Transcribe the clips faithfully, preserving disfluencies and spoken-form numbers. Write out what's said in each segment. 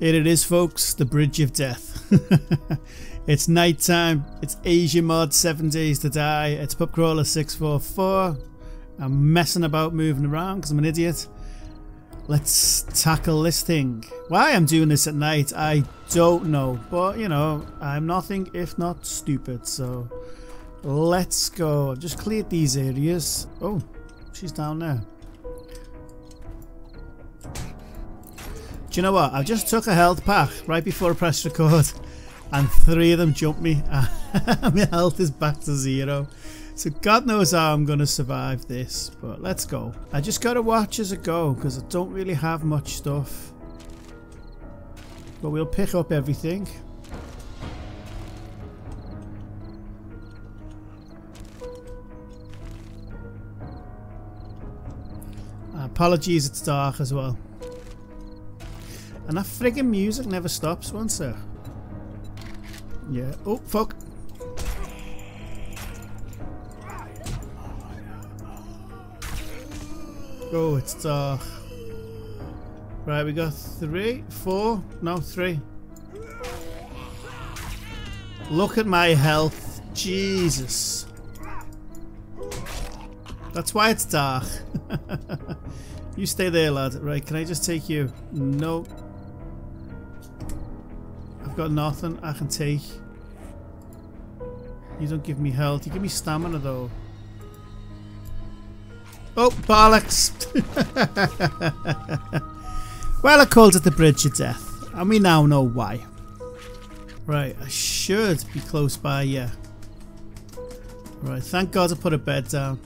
Here it is, folks, the Bridge of Death. It's nighttime. It's Asia mod, Seven Days to Die. It's Pubcrawler six four four. I'm messing about moving around because I'm an idiot. Let's tackle this thing. Why I'm doing this at night, I don't know. But, you know, I'm nothing if not stupid. So, let's go. I've just cleared these areas. Oh, she's down there. Do you know what? I just took a health pack right before I pressed record and three of them jumped me. My health is back to zero. So God knows how I'm going to survive this, but let's go. I just got to watch as I go because I don't really have much stuff. But we'll pick up everything. Apologies, it's dark as well. And that friggin' music never stops once, sir. Yeah. Oh, fuck. Oh, it's dark. Right, we got three, four, no, three. Look at my health. Jesus. That's why it's dark. You stay there, lad. Right, can I just take you? No. I've got nothing I can take. You don't give me health. You give me stamina, though. Oh, bollocks! Well, I called it the Bridge of Death. And we now know why. Right, I should be close by, yeah. Right, thank God I put a bed down.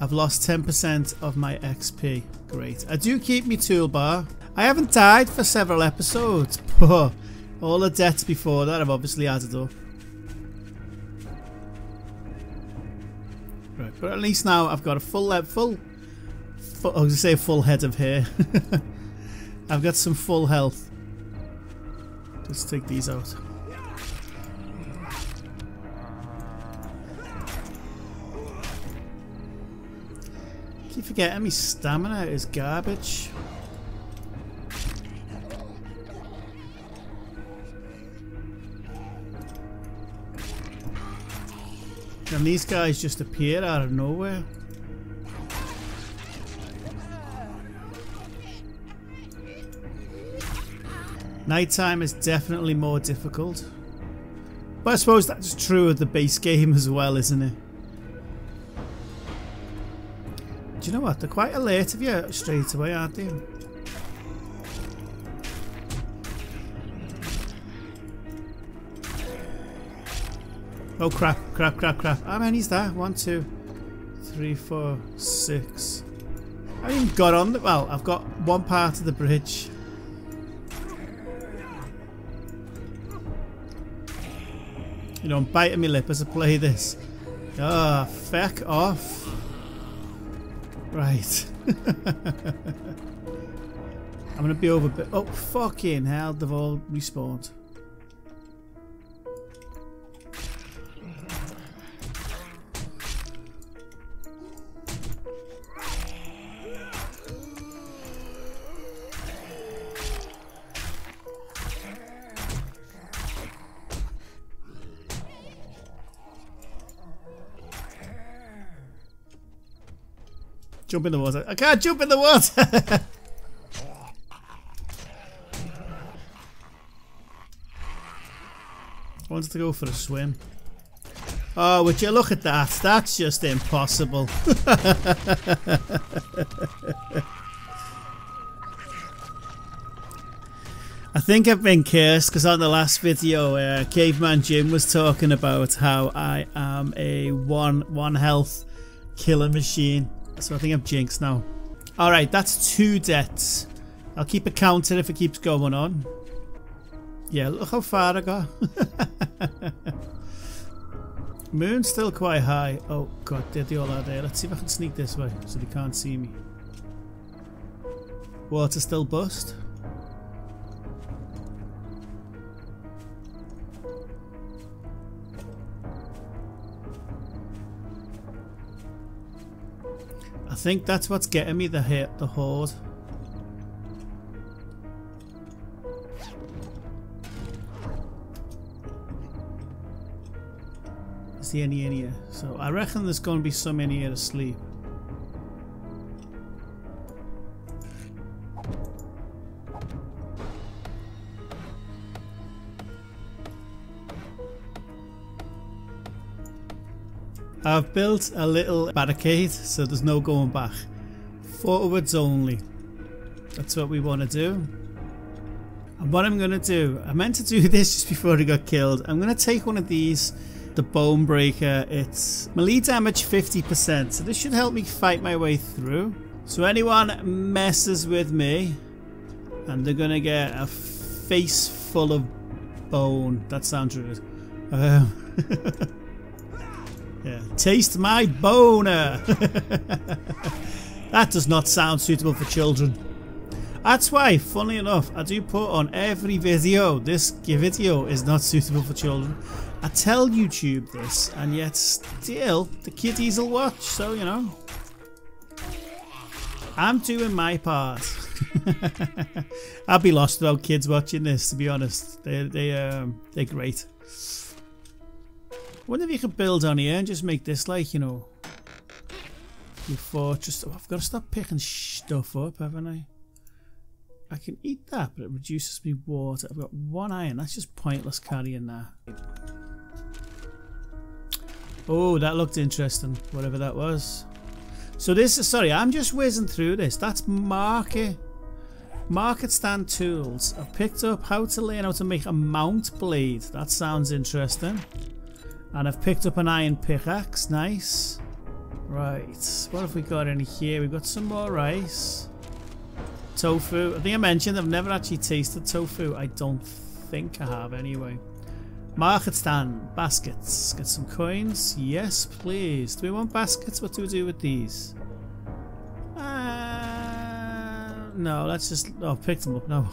I've lost ten percent of my X P. Great. I do keep my toolbar. I haven't died for several episodes, but all the deaths before that have obviously added up. Right, but at least now I've got a full level, full, full, I was going to say a full head of hair. I've got some full health. Let's take these out. Keep forgetting my stamina is garbage. And these guys just appear out of nowhere. Nighttime is definitely more difficult. But I suppose that's true of the base game as well, isn't it? Do you know what? They're quite alert of you straight away, aren't they? Oh crap, crap, crap, crap. How many's that? One, two, three, four, six. I haven't got on the... Well, I've got one part of the bridge. You know, I'm biting my lip as I play this. Ah, oh, feck off. Right. I'm going to be over... Bit. Oh, fucking hell, they've all respawned. Jump in the water. I can't jump in the water! I wanted to go for a swim. Oh, would you look at that? That's just impossible. I think I've been cursed because on the last video, uh, Caveman Jim was talking about how I am a one, one health killer machine. So I think I'm jinxed now. Alright, that's two deaths. I'll keep a counter if it keeps going on. Yeah, look how far I got. Moon's still quite high. Oh god, there they all are there. Let's see if I can sneak this way so they can't see me. Water still bust. I think that's what's getting me the hit, the horde. It's the enemy in here. So I reckon there's going to be some in here to sleep. I've built a little barricade so there's no going back. Forwards only. That's what we want to do. And what I'm going to do, I meant to do this just before I got killed. I'm going to take one of these, the Bone Breaker. It's melee damage fifty percent. So this should help me fight my way through. So anyone messes with me and they're going to get a face full of bone. That sounds rude. Um... Yeah. Taste my boner! That does not sound suitable for children. That's why, funnily enough, I do put on every video, this video is not suitable for children. I tell YouTube this, and yet still, the kiddies will watch, so you know. I'm doing my part. I'd be lost without kids watching this, to be honest. They, they, um, they're great. I wonder if you could build on here and just make this like, you know, your fortress. Oh, I've got to stop picking stuff up, haven't I? I can eat that, but it reduces me water. I've got one iron. That's just pointless carrying that. Oh, that looked interesting, whatever that was. So this is, sorry, I'm just whizzing through this. That's market. Market stand tools. I've picked up how to learn how to make a mount blade. That sounds interesting. And I've picked up an iron pickaxe, nice. Right, what have we got in here? We've got some more rice. Tofu, I think I mentioned I've never actually tasted tofu. I don't think I have anyway. Market stand, baskets. Get some coins, yes please. Do we want baskets? What do we do with these? Uh, no, let's just, oh, I've picked them up now.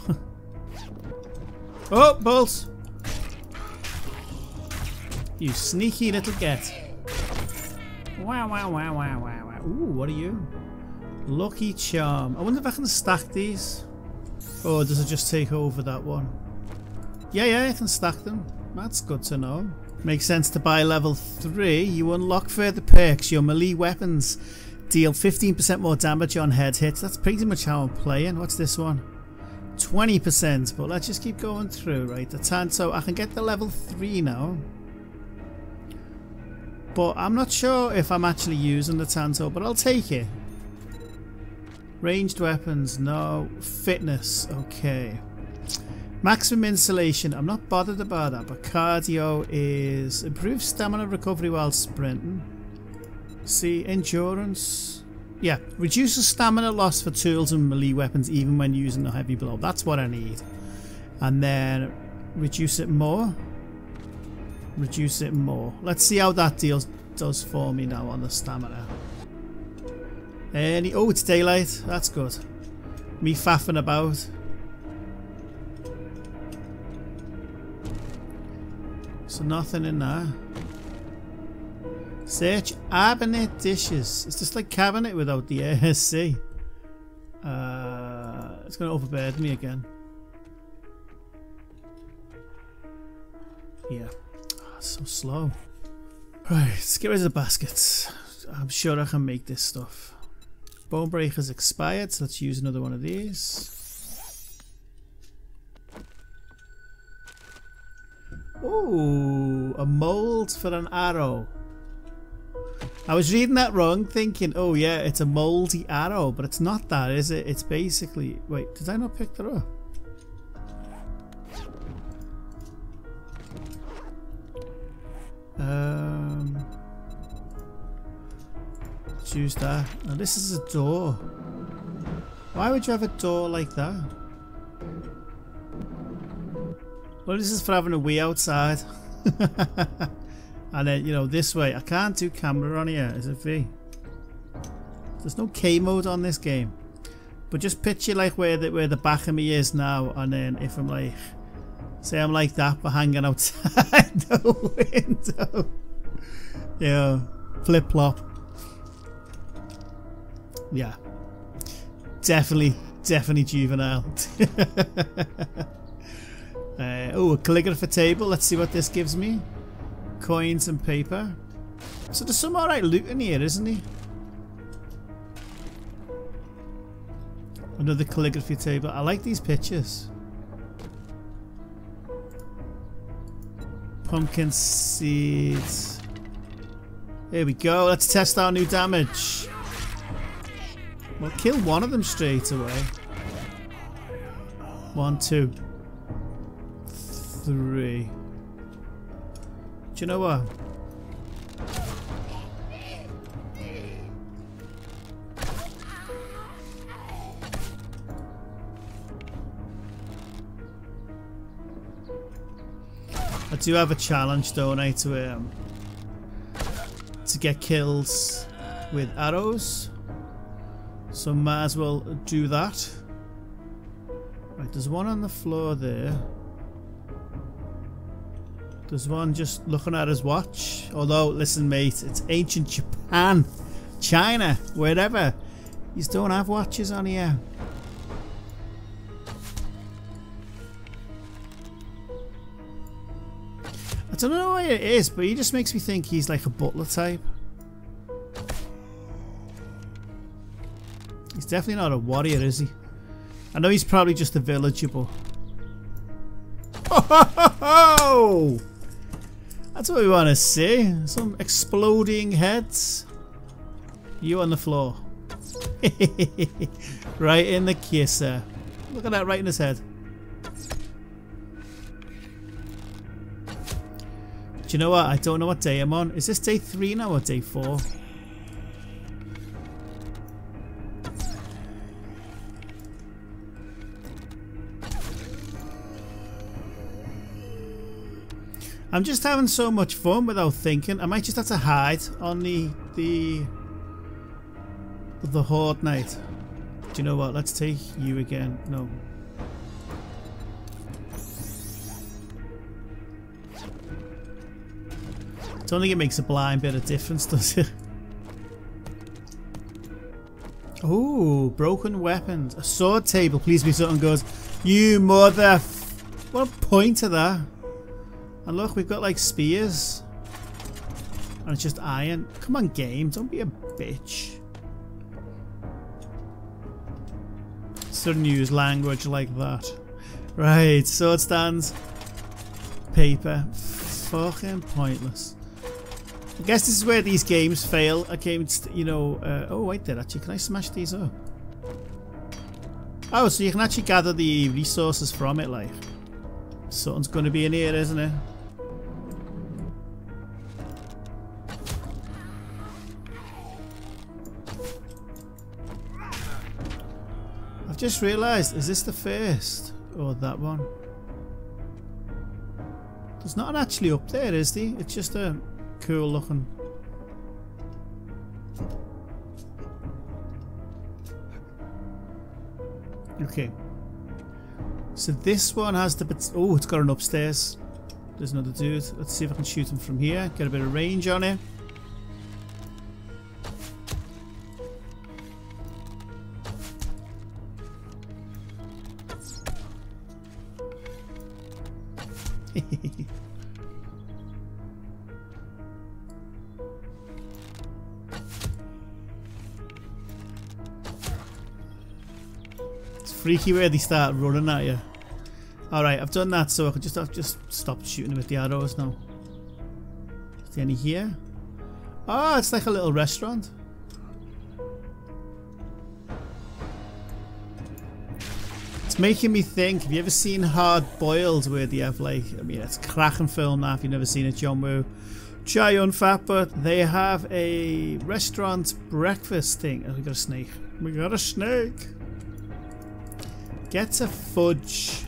Oh, bolts. You sneaky little get. Wow, wow, wow, wow, wow, wow. Ooh, what are you? Lucky charm. I wonder if I can stack these. Or does it just take over that one? Yeah, yeah, I can stack them. That's good to know. Makes sense to buy level three. You unlock further perks. Your melee weapons deal fifteen percent more damage on head hits. That's pretty much how I'm playing. What's this one? twenty percent. But let's just keep going through, right? The tan. So I can get the level three now. But I'm not sure if I'm actually using the Tanto, but I'll take it. Ranged weapons, no. Fitness, okay. Maximum insulation, I'm not bothered about that, but cardio is improved stamina recovery while sprinting. See, endurance. Yeah, reduces stamina loss for tools and melee weapons even when using a heavy blow. That's what I need. And then reduce it more. Reduce it more. Let's see how that deals does for me now on the stamina. Any, oh, it's daylight. That's good. Me faffing about. So nothing in there. Search cabinet dishes. It's just like cabinet without the A S C. Uh, it's going to overburden me again. Yeah. So slow. Right, let's get rid of the baskets. I'm sure I can make this stuff. Bone breaker's expired, so let's use another one of these. Ooh, a mold for an arrow. I was reading that wrong, thinking, oh yeah, it's a moldy arrow, but it's not that, is it? It's basically, wait, did I not pick that up? Um, let's use that. Now this is a door. Why would you have a door like that? Well, this is for having a wee outside. And then, you know, this way. I can't do camera on here. Is it V? There's no K mode on this game. But just picture like where the, where the back of me is now. And then if I'm like... Say I'm like that, but hanging outside the window. Yeah, flip flop. Yeah, definitely, definitely juvenile. Oh, a calligrapher table. Let's see what this gives me. Coins and paper. So there's some alright loot in here, isn't he? Another calligraphy table. I like these pictures. Pumpkin seeds. Here we go. Let's test our new damage. We'll kill one of them straight away. One, two, three. Do you know what? I do have a challenge, don't I, to um, to get kills with arrows, so might as well do that. Right, there's one on the floor there. There's one just looking at his watch. Although, listen, mate, it's ancient Japan, China, wherever. You don't have watches on here. I don't know why it is, but he just makes me think he's like a butler type. He's definitely not a warrior, is he? I know he's probably just a villager, but... Ho ho ho ho! That's what we want to see. Some exploding heads. You on the floor. Right in the kisser. Look at that, right in his head. Do you know what? I don't know what day I'm on. Is this day three now or day four? I'm just having so much fun without thinking. I might just have to hide on the the the horde night. Do you know what? Let's take you again. No. I don't think it makes a blind bit of difference, does it? Ooh, broken weapons. A sword table. Please be something good. You mother... What a point to that. And look, we've got like spears. And it's just iron. Come on, game. Don't be a bitch. Shouldn't use language like that. Right, sword stands. Paper. Fucking pointless. I guess this is where these games fail against, you know, uh, oh wait there actually, can I smash these up? Oh, so you can actually gather the resources from it, like. Something's going to be in here, isn't it? I've just realised, is this the first? Or that one? There's not actually up there, is there? It's just a... cool looking. Okay. So this one has the... Oh, it's got an upstairs. There's another dude. Let's see if I can shoot him from here. Get a bit of range on him. Freaky where they start running at you. Alright, I've done that, so I could just I've just stopped shooting with the arrows now. Is there any here? Oh, it's like a little restaurant. It's making me think, have you ever seen Hard Boiled where they have like, I mean it's a cracking film now if you've never seen it, John Wu. Chow Yun Fat, but they have a restaurant breakfast thing. Oh, we got a snake. We got a snake. Get a fudge.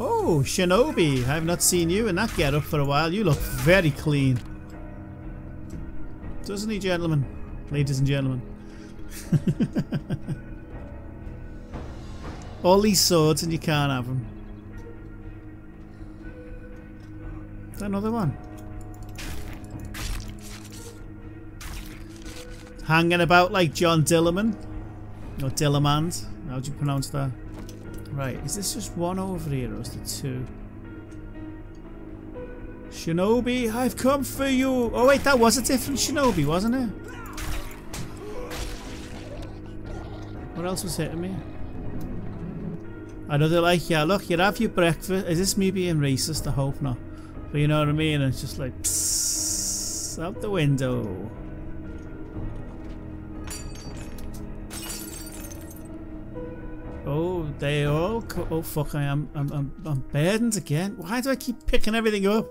Oh, Shinobi. I have not seen you in that get up for a while. You look very clean. Doesn't he, gentlemen? Ladies and gentlemen. All these swords and you can't have them. Is that another one? Hanging about like John Dillerman. Or Dillermand, how do you pronounce that? Right, is this just one over here or is there two? Shinobi, I've come for you! Oh wait, that was a different Shinobi, wasn't it? What else was hitting me? I know they're like, yeah, look, you have your breakfast. Is this me being racist? I hope not. But you know what I mean? It's just like, psss, out the window. Oh, they all co- oh fuck, I am, I'm, I'm, I'm burdened again. Why do I keep picking everything up?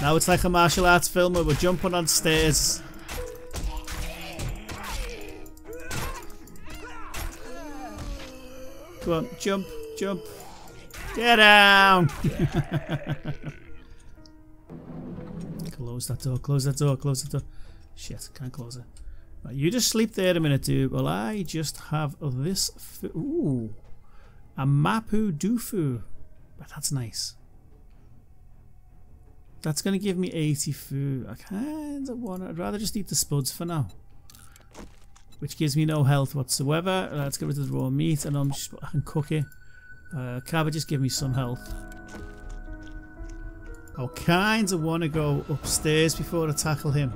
Now it's like a martial arts film where we're jumping on stairs. Come on, jump, jump. Get down! Close that door, close that door, close that door. Shit, can't close it. You just sleep there a minute, dude, while I just have this. F Ooh, a Mapu Dufu. But that's nice. That's going to give me eighty food. I kind of want to. I'd rather just eat the spuds for now, which gives me no health whatsoever. Let's get rid of the raw meat and I'm just, I can cook it. Uh, cabbages give me some health. I kind of want to go upstairs before I tackle him.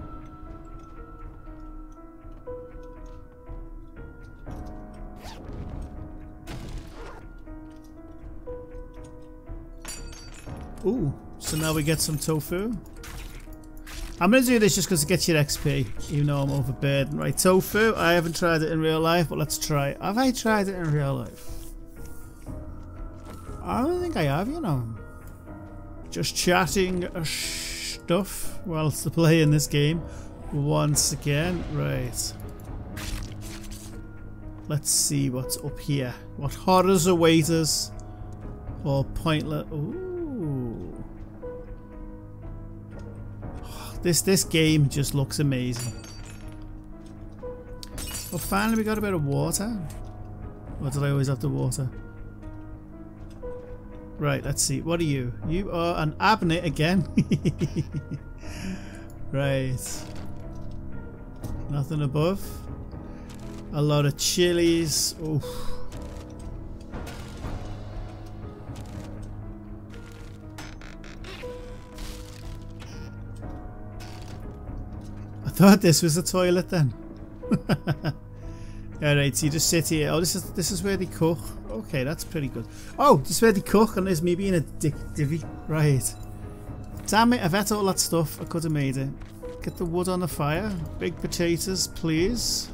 Ooh, so now we get some tofu. I'm going to do this just because it gets your X P, even though I'm overburdened. Right, tofu, I haven't tried it in real life, but let's try it. Have I tried it in real life? I don't think I have, you know. Just chatting stuff whilst playing this game once again. Right. Let's see what's up here. What horrors await us. Or pointless... Ooh. This this game just looks amazing. Well, finally we got a bit of water. Or did I always have the water? Right, let's see. What are you? You are an abnett again. Right. Nothing above. A lot of chilies. Oof. I thought this was the toilet then. Alright, so you just sit here. Oh, this is this is where they cook. Okay, that's pretty good. Oh, this is where they cook and there's me being a dick divvy. Right. Damn it, I've had all that stuff. I could have made it. Get the wood on the fire. Big potatoes, please.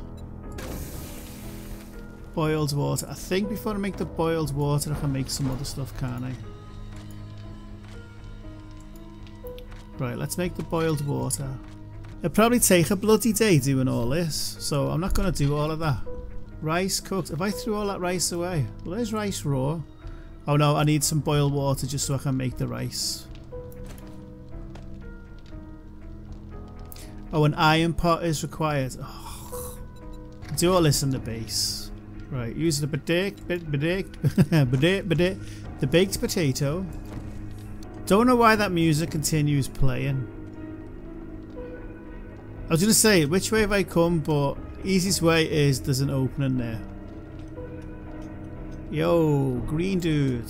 Boiled water. I think before I make the boiled water, I can make some other stuff, can't I? Right, let's make the boiled water. It'd probably take a bloody day doing all this, so I'm not going to do all of that. Rice cooked. If I threw all that rice away, well, there's rice raw. Oh no, I need some boiled water just so I can make the rice. Oh, an iron pot is required. Oh, do all this in the base. Right, use the baked, baked, baked, the baked potato. Don't know why that music continues playing. I was going to say, which way have I come, but easiest way is there's an opening there. Yo, green dude.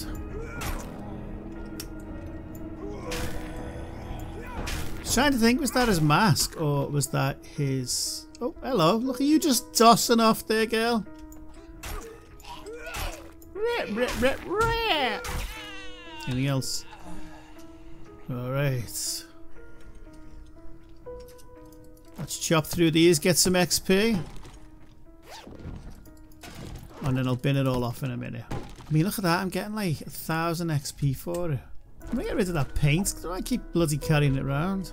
I was trying to think, was that his mask or was that his... Oh, hello. Look at you just tossing off there, girl. Anything else? Alright. Let's chop through these, get some X P. And then I'll bin it all off in a minute. I mean, look at that, I'm getting like a thousand X P for it. I'm gonna get rid of that paint, because I keep bloody carrying it around.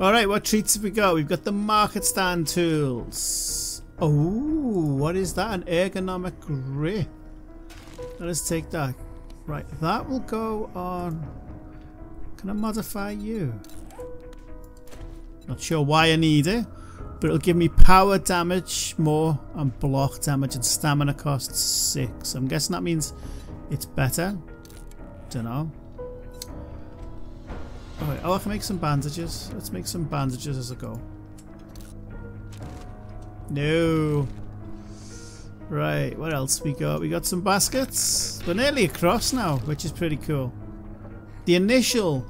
Alright, what treats have we got? We've got the market stand tools. Oh, what is that? An ergonomic grip. Let us take that. Right, that will go on. Can I modify you? Not sure why I need it, but it'll give me power damage more and block damage and stamina costs six. I'm guessing that means it's better. Don't know. Alright, oh, I can make some bandages. Let's make some bandages as I go. No. Right, what else we got? We got some baskets. We're nearly across now, which is pretty cool. The initial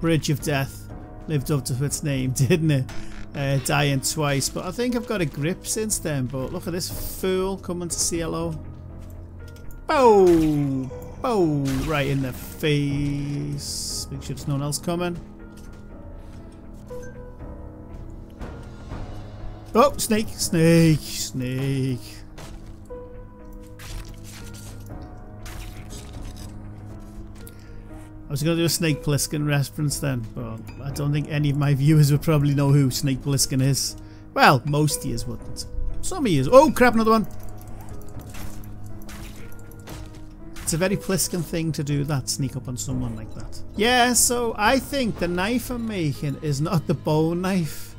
Bridge of Death lived up to its name, didn't it? Uh, dying twice, but I think I've got a grip since then. But look at this fool coming to C L O. Bow! Bow! Right in the face. Make sure there's no one else coming. Oh, snake, snake, snake. I was going to do a Snake Pliskin reference then, but I don't think any of my viewers would probably know who Snake Pliskin is. Well, most of yous wouldn't. Some of yous. Oh, crap, another one. It's a very Pliskin thing to do that, sneak up on someone like that. Yeah, so I think the knife I'm making is not the bone knife.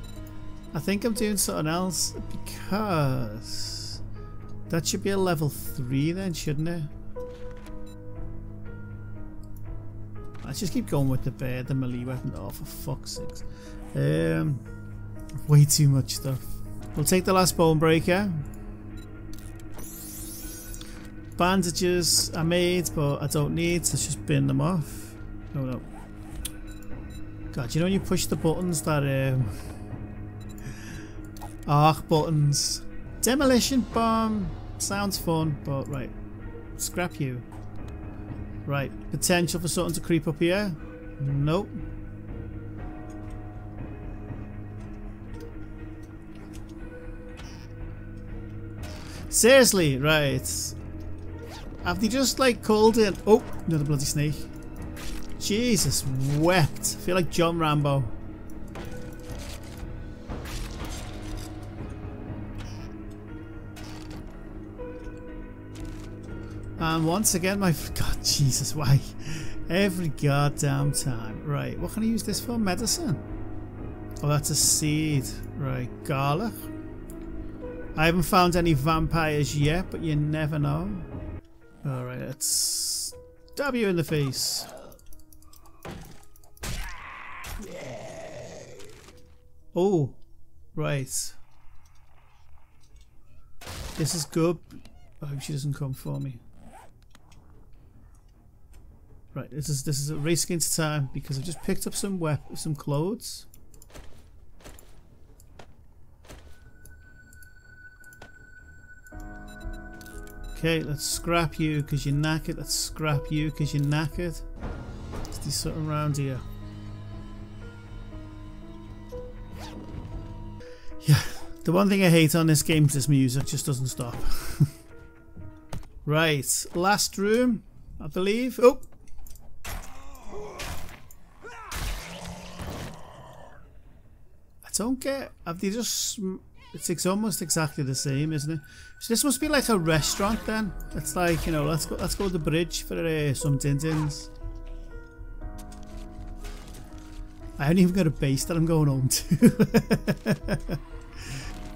I think I'm doing something else, because that should be a level three then, shouldn't it? Let's just keep going with the bear, the melee weapon. Oh, for fuck's sake. Um, way too much stuff. We'll take the last bone breaker. Bandages I made, but I don't need, so let's just bin them off. No, no. God, you know when you push the buttons that... Um, Arc buttons. Demolition bomb. Sounds fun, but right. Scrap you. Right. Potential for something to creep up here? Nope. Seriously, right. Have they just like called in? Oh, another bloody snake. Jesus wept. I feel like John Rambo. And once again, my God, Jesus, why? Every goddamn time. Right, what can I use this for? Medicine. Oh, that's a seed. Right, garlic. I haven't found any vampires yet, but you never know. All right, let's stab you in the face. Oh, right. This is good. I hope she doesn't come for me. Right, this is this is a race against time because I've just picked up some weapons, some clothes. Okay, let's scrap you because you're knackered. Let's scrap you because you're knackered. Let's do something around here. Yeah, the one thing I hate on this game is this music just doesn't stop. Right, last room, I believe. Oh. Don't get. Have they just? It's, it's almost exactly the same, isn't it? So this must be like a restaurant then. It's like, you know, let's go. Let's go to the bridge for uh, some din dins. I haven't even got a base that I'm going home to.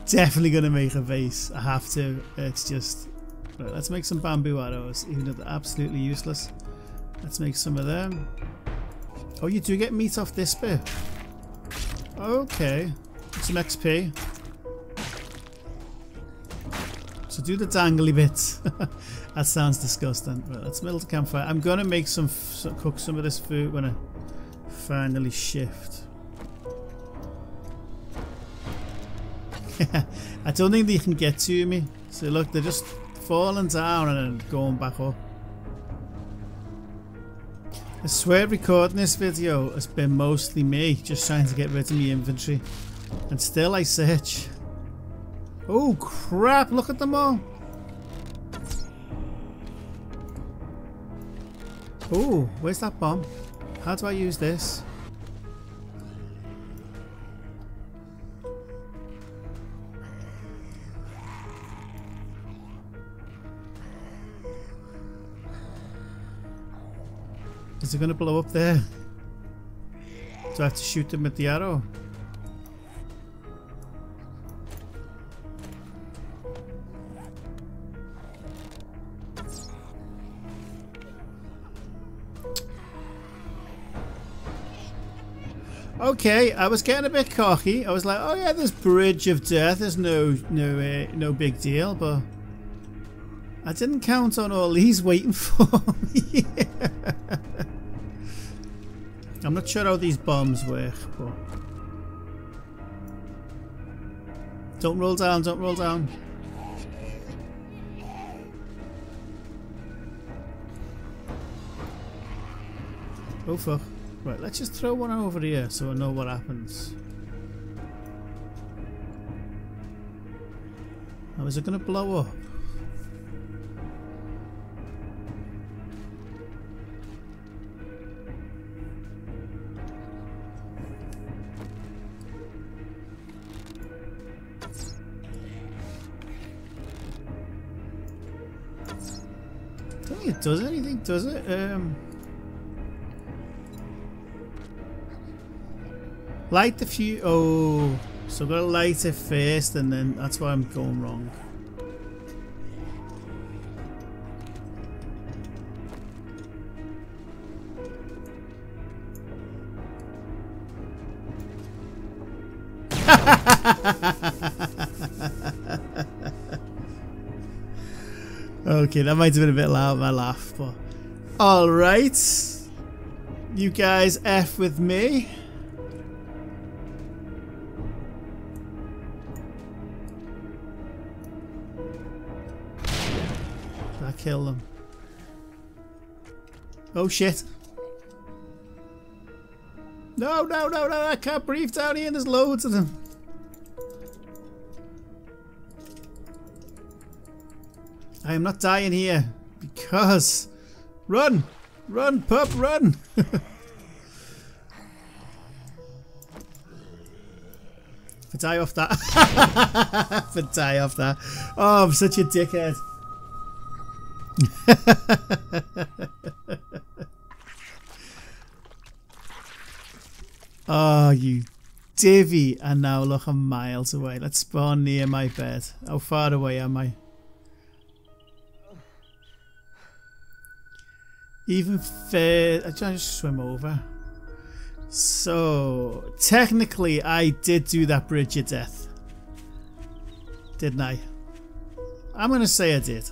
Definitely gonna make a base. I have to. It's just. Right, let's make some bamboo arrows, even though they're absolutely useless. Let's make some of them. Oh, you do get meat off this bit. Okay, some X P. So do the dangly bits. That sounds disgusting. Right, let's middle to campfire. I'm gonna make some, f cook some of this food when I finally shift. I don't think they can get to me. So look, they're just falling down and then going back up. I swear recording this video has been mostly me just trying to get rid of my inventory, and still I search. Oh crap, look at them all. Oh, where's that bomb? How do I use this? Is it going to blow up there? Do I have to shoot them with the arrow? Okay, I was getting a bit cocky. I was like, "Oh yeah, this Bridge of Death is no no uh, no big deal," but I didn't count on all he's waiting for me. Yeah. I'm not sure how these bombs work, but... Don't roll down, don't roll down. Oh fuck. Right, let's just throw one over here so I know what happens. Now, is it going to blow up? I don't think it does anything, does it? Um, light the fuse. Oh, so I've got to light it first, and then that's why I'm going wrong. Okay, that might have been a bit loud, my laugh, but... Alright! You guys F with me. I killed them. Oh shit! No, no, no, no, I can't breathe down here, there's loads of them. I am not dying here because run, run, pup, run. If I die off that, if I die off that, oh, I'm such a dickhead. Oh, you divvy! And now look, I'm miles away. Let's spawn near my bed. How far away am I? Even fair, I just swim over. So technically, I did do that bridge of death, didn't I? I'm gonna say I did.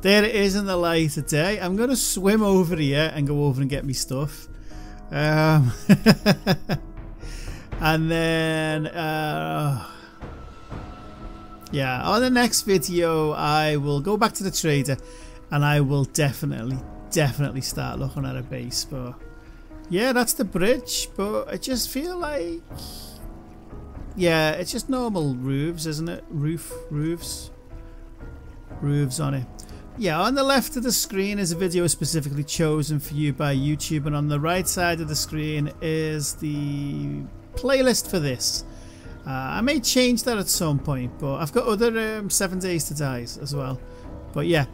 There it is in the light of day. I'm gonna swim over here and go over and get me stuff, um, and then uh, yeah. On the next video, I will go back to the trader. And I will definitely, definitely start looking at a base, but yeah, that's the bridge, but I just feel like, yeah, it's just normal roofs, isn't it? Roof, roofs, roofs on it. Yeah, on the left of the screen is a video specifically chosen for you by YouTube, and on the right side of the screen is the playlist for this. Uh, I may change that at some point, but I've got other um, Seven Days to Die as well, but yeah.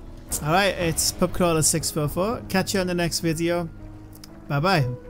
Alright, it's Pubcrawler six four four. Catch you on the next video. Bye bye.